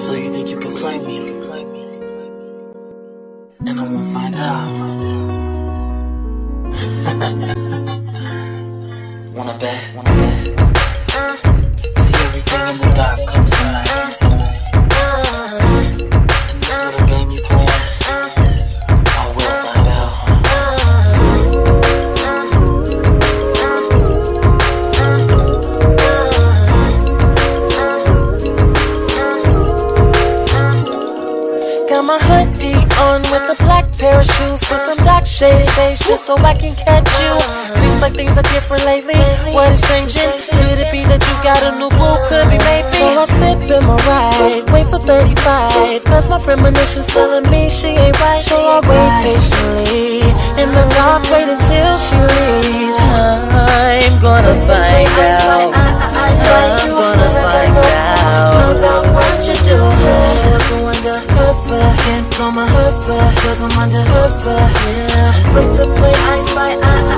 So you think you can play me? And I won't find out. Wanna bet. See, everything in the dark comes to light. And this little game you play, I will find out. Got my hoodie on with a black pair of shoes, with some dark shades, just so I can catch you. Seems like things are different lately. What is changing? Could it be that you got a new boo? Could be maybe. So I slip in my ride, wait for 35, cause my premonition's telling me she ain't right. So I wait patiently in the dark, wait until she leaves. I'm gonna find out. I'm gonna find out. About what you do. So I go under cover, can't blow my cover, cause I'm under cover. Wait to play I Spy.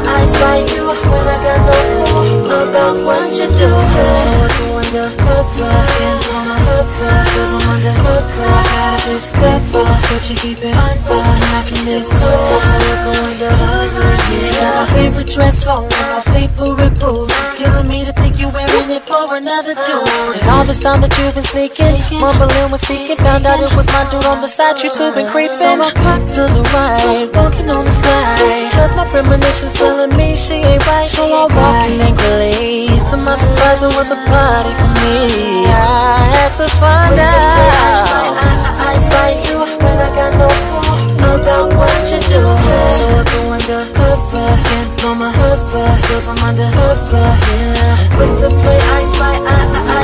I spy you when I got no clue about what you do. So I go undercover, can't blow my cover, cause I'm undercover. I gotta discover what you keep it under, and I can discover. So I go undercover, yeah. Got my favorite dress on, my favorite boots. It's killing me to think you're wearing it for another dude. And all this time that you've been sneaking, mumbling was speaking, found out it was my dude on the side. You two been creeping. So I park to the right, walking on the slide, cause my premonition's telling me she ain't right. So I'm walking angrily. To my surprise, it was a party for me. I had to find out. I spy you when I got no clue about what you do. So I go undercover, can't blow my cover, cause I'm undercover, yeah. Wait to play I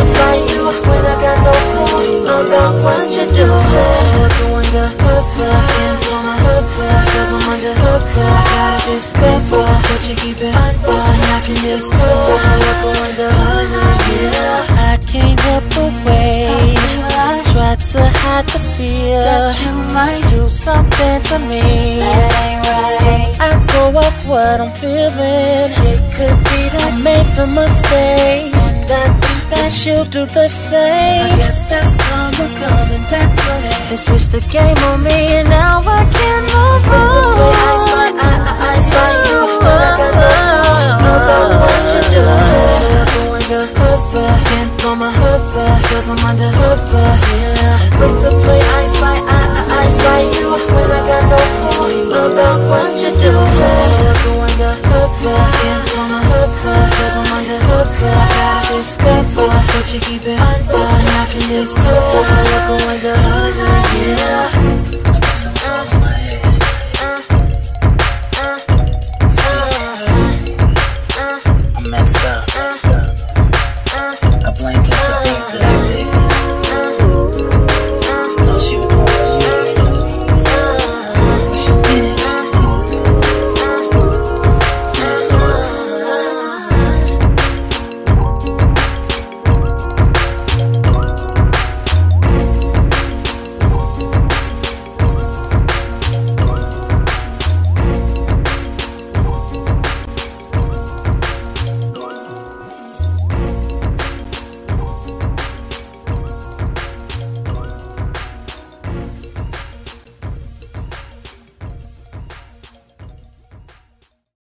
spy you when I got no clue about what you do. So I go undercover, can't blow my cover, cause I'm undercover. I gotta discover what you keep it under, and I can discover. So I go undercover, yeah. I can't help the way I try to hide the fear that you might do something to me. So I go off what I'm feeling. It could be that I make a mistake, that you'll do the same. I guess that's karma coming back to me. They switched the game on me, and now I can't move on. I spy, I spy you, but I got no clue about what you do. So I go undercover, can't blow my cover, cause I'm undercover, yeah. Wait to play I spy you when I got no clue about what you do. So I go undercover, can't blow my cover, cause I'm undercover. I gotta discover what you keep it under, and I can discover. So I go undercover, yeah.